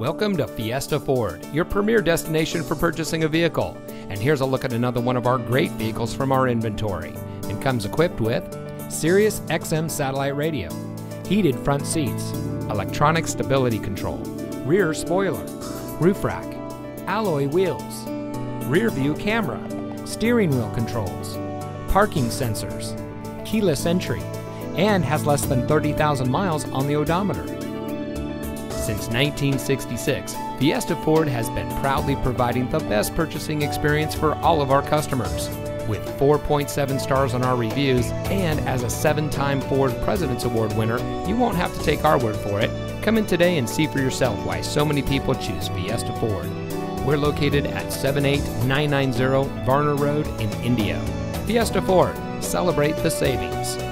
Welcome to Fiesta Ford, your premier destination for purchasing a vehicle. And here's a look at another one of our great vehicles from our inventory. It comes equipped with Sirius XM satellite radio, heated front seats, electronic stability control, rear spoiler, roof rack, alloy wheels, rear view camera, steering wheel controls, parking sensors, keyless entry, and has less than 30,000 miles on the odometer. Since 1966, Fiesta Ford has been proudly providing the best purchasing experience for all of our customers. With 4.7 stars on our reviews, and as a 7-time Ford President's Award winner, you won't have to take our word for it. Come in today and see for yourself why so many people choose Fiesta Ford. We're located at 78990 Varner Road in Indio. Fiesta Ford, celebrate the savings.